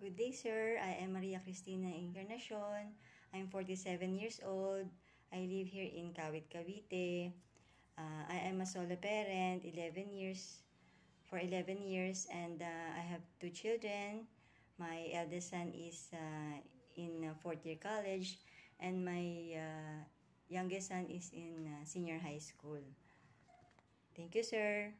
Good day, sir. I am Maria Cristina Incarnacion. I'm 47 years old. I live here in Kawit, Cavite. I am a solo parent, 11 years, and I have two children. My eldest son is in fourth year college, and my youngest son is in senior high school. Thank you, sir.